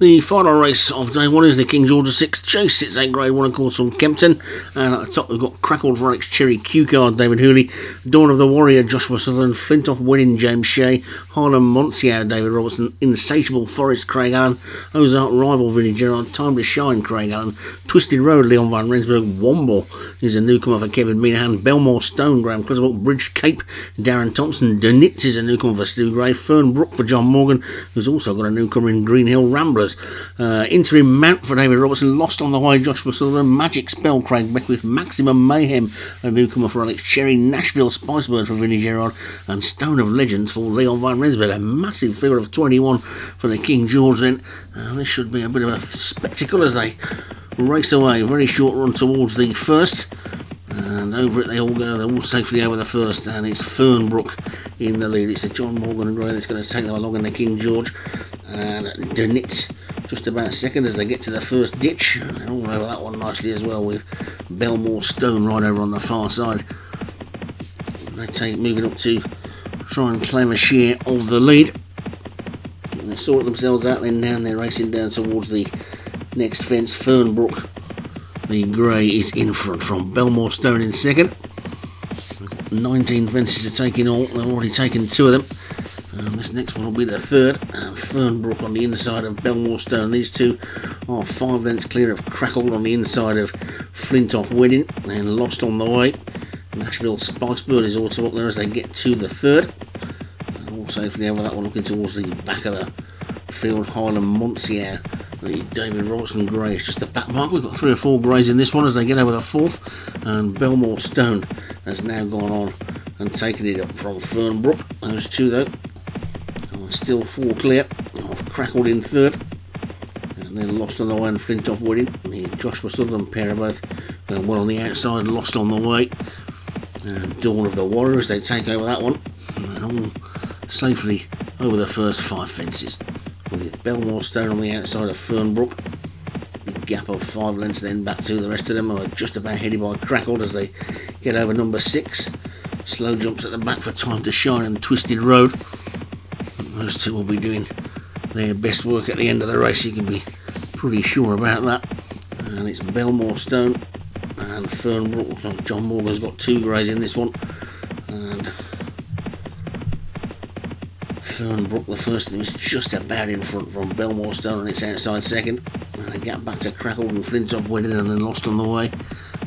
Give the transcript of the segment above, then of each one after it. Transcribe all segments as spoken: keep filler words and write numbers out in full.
The final race of day one is the King George the sixth Chase. It's eight grade one, of course, on Kempton. And at the top, we've got Crackled for Alex Cherry, Cue Card, David Hooley, Dawn of the Warrior, Joshua Sutherland, Flintoff Wedding, James Shea, Highland Montsiau, David Robertson, Insatiable Forest, Craig Allen, Ozark Rival, Vinnie Gerard, Time to Shine, Craig Allen, Twisted Road, Leon van Rensburg, Womble is a newcomer for Kevin Minahan, Belmore Stone, Graham Creswell, Bridge Cape, Darren Thompson, Denitz is a newcomer for Stu Gray, Fernbrook for John Morgan, who's also got a newcomer in Greenhill Ramblers. Uh, Interim Mount for David Robertson, Lost on the Way, Joshua Sutherland, Magic Spell, Craig Beckwith, Maximum Mayhem, a newcomer for Alex Cherry, Nashville Spicebird for Vinnie Gerard, and Stone of Legends for Leon van Rensburg. A massive figure of twenty-one for the King George then. Uh, this should be a bit of a spectacle as they race away. Very short run towards the first. And over it they all go, they're all safely over the first, and it's Fernbrook in the lead. It's the John Morgan and Gray that's going to take them along in the King George. And Denitz just about second as they get to the first ditch. And they're all over that one nicely as well, with Belmore Stone right over on the far side. And they take moving up to try and claim a share of the lead. And they sort themselves out, then now they're racing down towards the next fence. Fernbrook, the grey, is in front from Belmore Stone in second. nineteen fences to take in all. They've already taken two of them. Um, this next one will be the third, and Fernbrook on the inside of Belmore Stone. These two are five lengths clear of Crackle on the inside of Flintoff Wedding, and Lost on the Way. Nashville Spicebird is also up there as they get to the third. And all safely over that one, looking towards the back of the field, Highland Montsiau. The David Robertson grey is just the back mark. We've got three or four greys in this one as they get over the fourth, and Belmore Stone has now gone on and taken it up from Fernbrook. Those two though are still four clear. I've Crackled in third, and then Lost on the Way and Flintoff Wedding. The Joshua Sutherland pair are both going well on the outside. Lost on the Way and Dawn of the Warrior as they take over that one, and all safely over the first five fences, with Belmore Stone on the outside of Fernbrook. Big gap of five lengths then back to the rest of them, are just about headed by Crackled as they get over number six. Slow jumps at the back for Time to Shine and Twisted Road. Those two will be doing their best work at the end of the race, you can be pretty sure about that. And it's Belmore Stone and Fernbrook. John Morgan's got two greys in this one, and Fernbrook, the first thing, is just about in front from Belmore Stone on its outside second. And a gap back to Crackled and Flintoff Wedding, and then Lost on the Way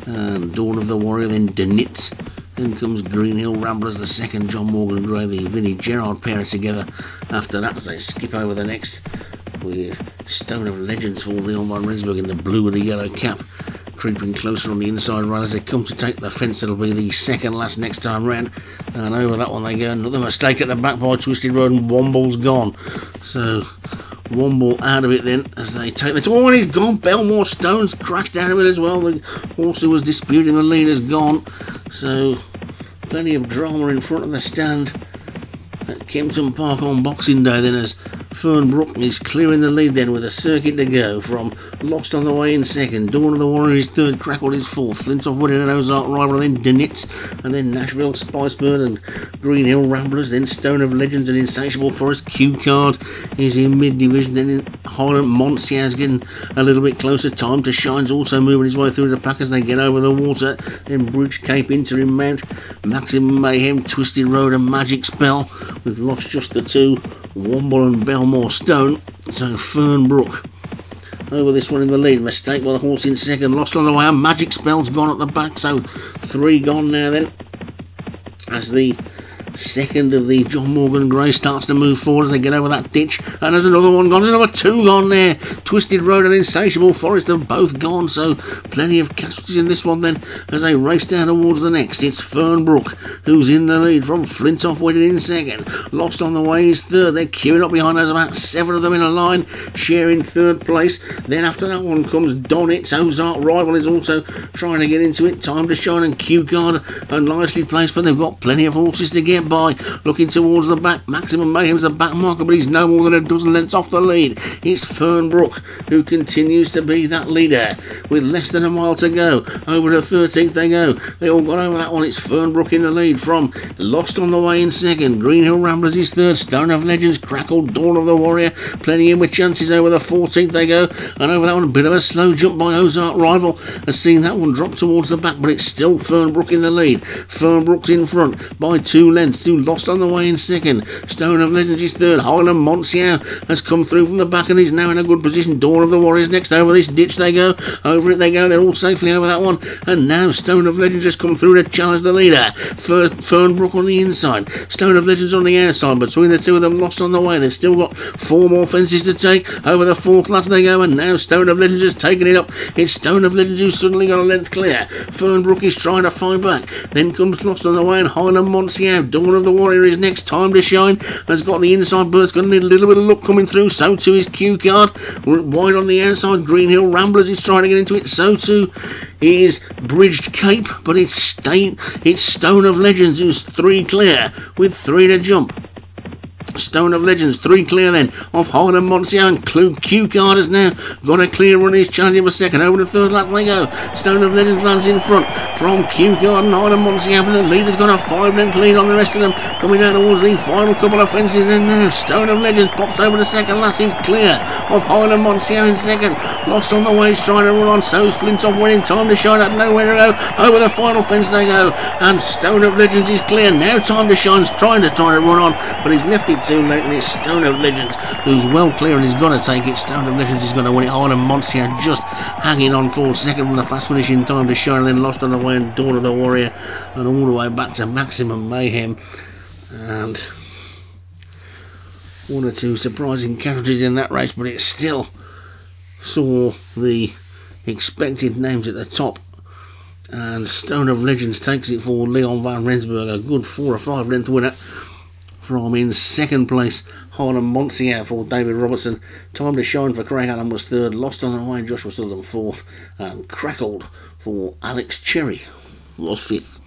and Dawn of the Warrior, then Denitz. Then comes Greenhill Ramblers, the second, John Morgan Gray, the Vinnie Gerard pair together after that as they skip over the next, with Stone of Legends for Leon van Rensburg in the blue and the yellow cap, creeping closer on the inside rail as they come to take the fence that'll be the second last next time round. And over that one they go. Another mistake at the back by Twisted Road, and Womble's gone. So Womble out of it then as they take the... Oh, and he's gone. Belmore Stone's crashed out of it as well. The horse who was disputing the lead has gone. So plenty of drama in front of the stand at Kempton Park on Boxing Day then, as Fernbrook is clearing the lead then with a circuit to go from Lost on the Way in second, Dawn of the Warrior is third, Crackled is fourth, Flintoff Wood and Ozark Rival, then Denitz, and then Nashville Spicebird and Greenhill Ramblers, then Stone of Legends and Insatiable Forest. Cue Card is in mid-division, then Highland Montsiau's getting a little bit closer, Time to Shine's also moving his way through the pack as they get over the water, then Bridge Cape, Interim Mount, Maximum Mayhem, Twisted Road and Magic Spell. We've lost just the two, Womble and Belmore Stone. So Fernbrook over this one in the lead. Mistake by the horse in second, Lost on the Way. Magic Spell's gone at the back, so three gone now then, as the second of the John Morgan Grey starts to move forward as they get over that ditch. And there's another one gone, there's another two gone there. Twisted Road and Insatiable Forest have both gone, so plenty of casualties in this one then as they race down towards the next. It's Fernbrook who's in the lead from Flintoff Wedding in second, Lost on the Way is third. They're queuing up behind us, about seven of them in a line, sharing third place. Then after that one comes Donitz. Ozark Rival is also trying to get into it, Time to Shine and Cue Card are nicely placed, but they've got plenty of horses to get get by. Looking towards the back, Maximum Mayhem's the back marker, but he's no more than a dozen lengths off the lead. It's Fernbrook who continues to be that leader with less than a mile to go. Over to thirteenth they go. They all got over that one. It's Fernbrook in the lead from Lost on the Way in second. Greenhill Ramblers is third. Stone of Legends, Crackled, Dawn of the Warrior. Plenty in with chances. Over the fourteenth they go. And over that one, a bit of a slow jump by Ozark Rival. Has seen that one drop towards the back, but it's still Fernbrook in the lead. Fernbrook's in front by two lengths. Two Lost on the Way in second. Stone of Legends is third. Highland Montsiau has come through from the back and is now in a good position. Dawn of the Warriors next. Over this ditch they go. Over it they go. They're all safely over that one. And now Stone of Legends has come through to challenge the leader. First, Fernbrook on the inside. Stone of Legends on the outside. Between the two of them, Lost on the Way. They've still got four more fences to take. Over the fourth last they go. And now Stone of Legends has taken it up. It's Stone of Legends who suddenly got a length clear. Fernbrook is trying to fight back. Then comes Lost on the Way and Highland Montsiau. Dawn of the Warrior is next. Time to Shine has got the inside, but it's going to need a little bit of luck coming through. So too is Cue Card. Wide on the outside. Greenhill Ramblers is trying to get into it. So too is Bridge Cape, but it's state it's Stone of Legends who's three clear with three to jump. Stone of Legends, three clear then, off Highland Montsiau, and Cue Card has now got a clear run. He's challenging for second. Over the third lap they go. Stone of Legends lands in front from Cue Card and Highland Montsiau, but the leader's got a five-length lead on the rest of them. Coming down towards the final couple of fences in now. Stone of Legends pops over the second last. He's clear off Highland Montsiau in second. Lost on the Way, trying to run on. So's Flintoff Wedding. Time to Shine up, nowhere to go. Over the final fence they go, and Stone of Legends is clear. Now Time to Shine's trying to try to run on, but he's left it too late, and it's Stone of Legends who's well clear and is going to take it. Stone of Legends is going to win it. Highland Montsiau just hanging on for second from the fast finishing Time to Shine, and then Lost on the Way and Dawn of the Warrior, and all the way back to Maximum Mayhem, and one or two surprising casualties in that race, but it still saw the expected names at the top, and Stone of Legends takes it for Leon van Rensburg, a good four or five length winner. From in second place, Highland Montsiau for David Robertson. Time to Shine for Craig Allen was third. Lost on the Way, Joshua Sullivan fourth. And Crackled for Alex Cherry was fifth.